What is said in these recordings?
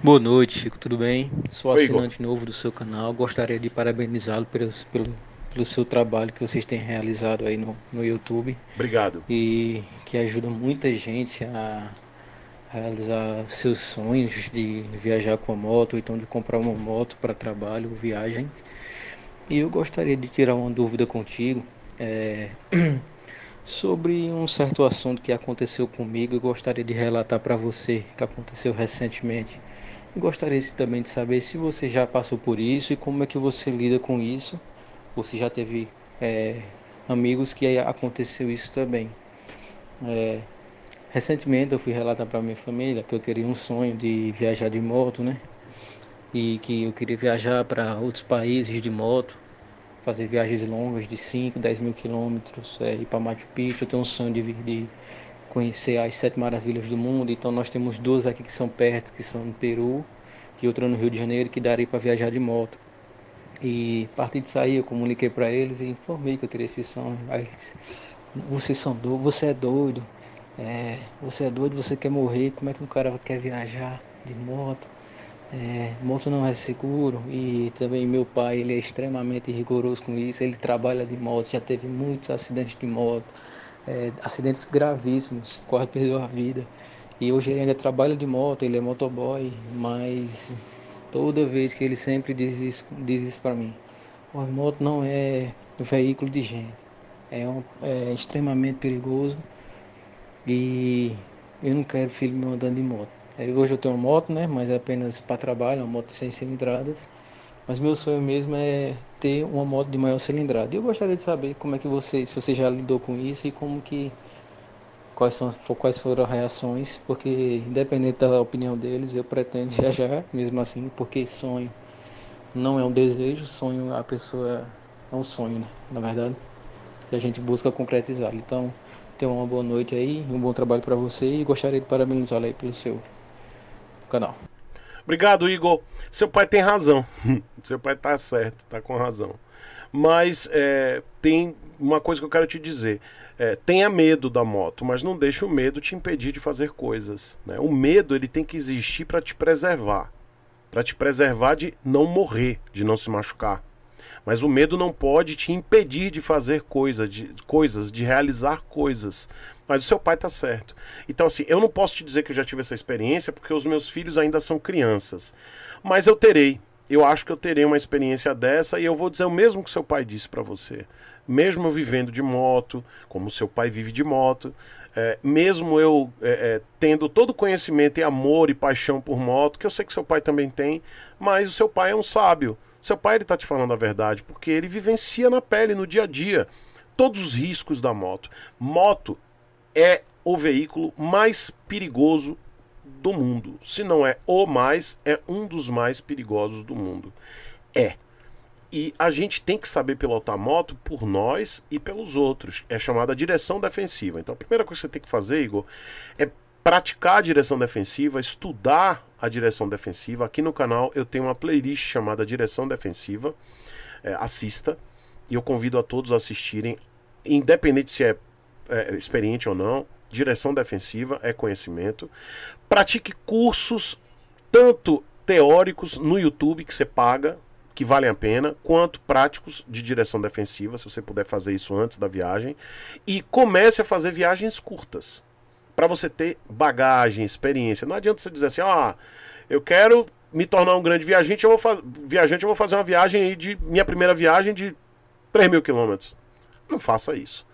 Boa noite, Chico, tudo bem? Sou assinante novo do seu canal, gostaria de parabenizá-lo pelo seu trabalho que vocês têm realizado aí no YouTube. Obrigado. E que ajuda muita gente a realizar seus sonhos de viajar com a moto, ou então de comprar uma moto para trabalho ou viagem. E eu gostaria de tirar uma dúvida contigo sobre um certo assunto que aconteceu comigo. Eu gostaria de relatar para você que aconteceu recentemente. Eu gostaria também de saber se você já passou por isso e como é que você lida com isso. Você já teve amigos que aconteceu isso também. Recentemente eu fui relatar para minha família que eu teria um sonho de viajar de moto, né? E que eu queria viajar para outros países de moto, fazer viagens longas de 5, 10 mil quilômetros, ir para Machu Picchu. Eu tenho um sonho de conhecer as 7 maravilhas do mundo. Então nós temos duas aqui que são perto, que são no Peru, e outra no Rio de Janeiro, que daria para viajar de moto. E a partir disso aí eu comuniquei para eles e informei que eu teria esse sonho. Aí eles: você é doido, você quer morrer, como é que um cara quer viajar de moto? Moto não é seguro. E também meu pai, ele é extremamente rigoroso com isso, ele trabalha de moto, já teve muitos acidentes de moto, acidentes gravíssimos, quase perdeu a vida. E hoje ele ainda trabalha de moto, ele é motoboy, mas toda vez que ele sempre diz isso para mim: a moto não é um veículo de gente, é extremamente perigoso e eu não quero filho meu andando de moto. Hoje eu tenho uma moto, né, mas é apenas para trabalho, uma moto sem cilindradas. Mas meu sonho mesmo é ter uma moto de maior cilindrada. E eu gostaria de saber como é que se você já lidou com isso e quais foram as reações, porque independente da opinião deles, eu pretendo viajar mesmo assim, porque sonho não é um desejo, sonho a pessoa é um sonho, né, na verdade, e a gente busca concretizar. Então, tenha uma boa noite aí, um bom trabalho para você e gostaria de parabenizá-lo aí pelo seu canal. Obrigado, Igor. Seu pai tem razão. Seu pai tá certo, tá com razão. Mas tem uma coisa que eu quero te dizer. Tenha medo da moto, mas não deixe o medo te impedir de fazer coisas, né? O medo, ele tem que existir para te preservar. Para te preservar de não morrer, de não se machucar. Mas o medo não pode te impedir de fazer coisas, de realizar coisas. Mas o seu pai tá certo. Então, assim, eu não posso te dizer que eu já tive essa experiência, porque os meus filhos ainda são crianças. Mas eu terei. Eu acho que eu terei uma experiência dessa e eu vou dizer o mesmo que seu pai disse para você. Mesmo eu vivendo de moto, como seu pai vive de moto, mesmo eu tendo todo o conhecimento e amor e paixão por moto, que eu sei que seu pai também tem, mas o seu pai é um sábio. Seu pai, ele tá te falando a verdade, porque ele vivencia na pele, no dia a dia, todos os riscos da moto. Moto é o veículo mais perigoso do mundo. Se não é o mais, é um dos mais perigosos do mundo. E a gente tem que saber pilotar moto por nós e pelos outros. É chamada direção defensiva. Então a primeira coisa que você tem que fazer, Igor, é praticar a direção defensiva, estudar a direção defensiva. Aqui no canal eu tenho uma playlist chamada Direção Defensiva. Assista, e eu convido a todos a assistirem, independente se é experiente ou não. Direção defensiva é conhecimento. Pratique cursos, tanto teóricos no YouTube, que você paga, que valem a pena, quanto práticos de direção defensiva, se você puder fazer isso antes da viagem. E comece a fazer viagens curtas, para você ter bagagem, experiência. Não adianta você dizer assim: eu quero me tornar um grande viajante, eu vou fazer uma viagem aí minha primeira viagem de 3 mil quilômetros. Não faça isso.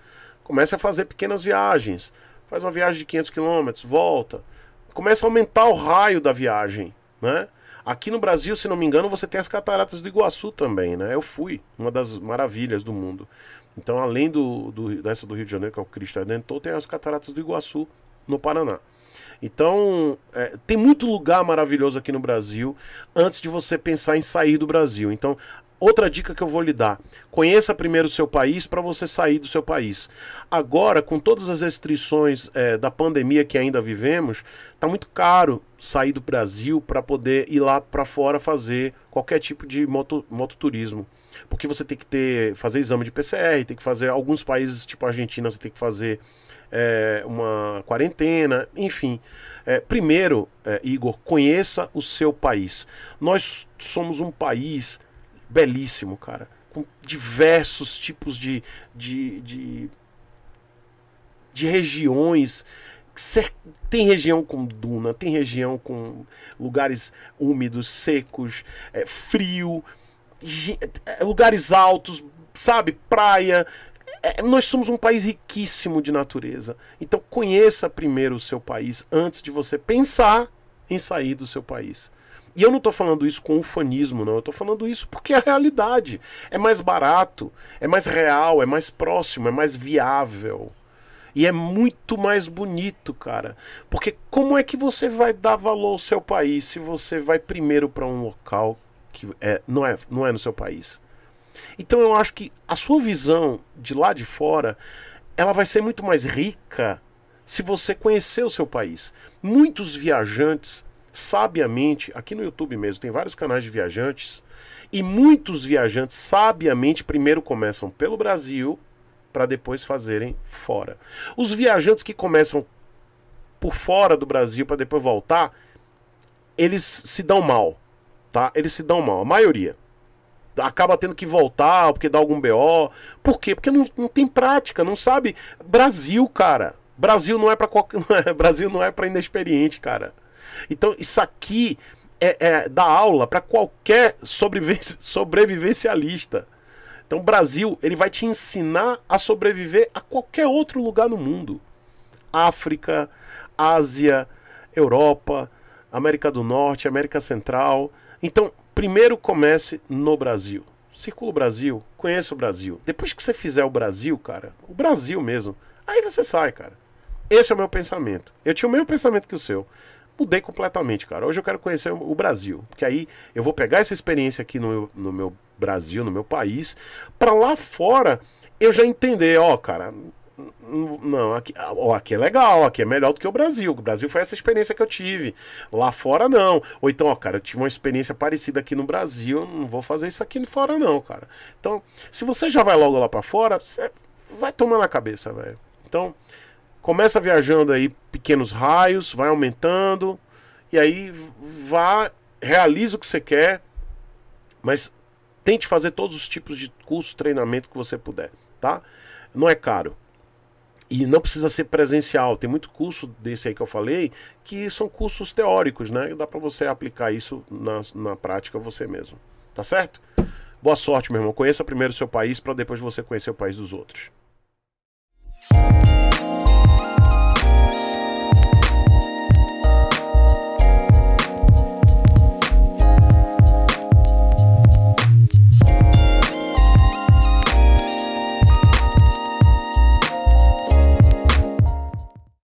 Comece a fazer pequenas viagens. Faz uma viagem de 500 quilômetros, volta. Começa a aumentar o raio da viagem, né? Aqui no Brasil, se não me engano, você tem as Cataratas do Iguaçu também, né? Eu fui, uma das maravilhas do mundo. Então, além dessa do Rio de Janeiro, que é o Cristo Redentor, tem as Cataratas do Iguaçu, no Paraná. Então, tem muito lugar maravilhoso aqui no Brasil antes de você pensar em sair do Brasil. Então, Outra dica que eu vou lhe dar: conheça primeiro o seu país para você sair do seu país. Agora, com todas as restrições da pandemia que ainda vivemos, está muito caro sair do Brasil para poder ir lá para fora fazer qualquer tipo de mototurismo. Porque você tem que fazer exame de PCR, tem que fazer, alguns países tipo a Argentina, você tem que fazer uma quarentena, enfim. Primeiro, Igor, conheça o seu país. Nós somos um país belíssimo, cara, com diversos tipos de regiões. Tem região com duna, tem região com lugares úmidos, secos, frio, lugares altos, sabe, praia. Nós somos um país riquíssimo de natureza. Então conheça primeiro o seu país antes de você pensar em sair do seu país. E eu não estou falando isso com ufanismo, não. Eu estou falando isso porque é a realidade. É mais barato, é mais real, é mais próximo, é mais viável. E é muito mais bonito, cara. Porque como é que você vai dar valor ao seu país se você vai primeiro para um local que não é no seu país? Então eu acho que a sua visão de lá de fora, ela vai ser muito mais rica se você conhecer o seu país. Muitos viajantes, sabiamente, aqui no YouTube mesmo, tem vários canais de viajantes, e muitos viajantes, sabiamente, primeiro começam pelo Brasil para depois fazerem fora. Os viajantes que começam por fora do Brasil para depois voltar, eles se dão mal, tá? Eles se dão mal, a maioria. Acaba tendo que voltar, porque dá algum BO. Por quê? Porque não tem prática, não sabe. Brasil, cara. Brasil não é pra qualquer... Brasil não é pra inexperiente, cara. Então, isso aqui é da aula pra qualquer sobrevivencialista. Então, o Brasil, ele vai te ensinar a sobreviver a qualquer outro lugar no mundo. África, Ásia, Europa, América do Norte, América Central. Então, primeiro comece no Brasil. Circula o Brasil, conheça o Brasil. Depois que você fizer o Brasil, cara, o Brasil mesmo, aí você sai, cara. Esse é o meu pensamento. Eu tinha o mesmo pensamento que o seu. Mudei completamente, cara. Hoje eu quero conhecer o Brasil. Porque aí eu vou pegar essa experiência aqui no meu Brasil, no meu país, pra lá fora eu já entender, ó, cara... Não, aqui é legal, aqui é melhor do que o Brasil. O Brasil foi essa experiência que eu tive. Lá fora não. Ou então, ó, cara, eu tive uma experiência parecida aqui no Brasil, não vou fazer isso aqui fora não, cara. Então, se você já vai logo lá pra fora, você vai tomar na cabeça, velho. Então, começa viajando aí pequenos raios, vai aumentando, e aí vá, realiza o que você quer, mas tente fazer todos os tipos de curso, treinamento que você puder, tá? Não é caro. E não precisa ser presencial. Tem muito curso desse aí que eu falei, que são cursos teóricos, né? E dá pra você aplicar isso na prática você mesmo. Tá certo? Boa sorte, meu irmão. Conheça primeiro o seu país, pra depois você conhecer o país dos outros.